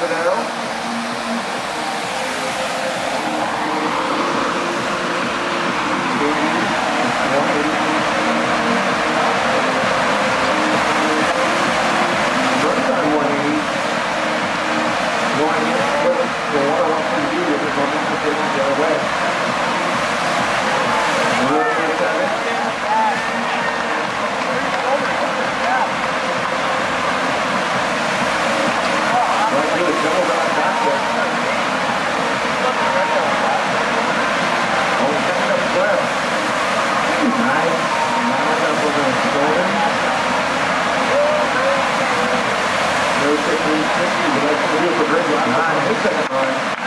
Fidel. Second line.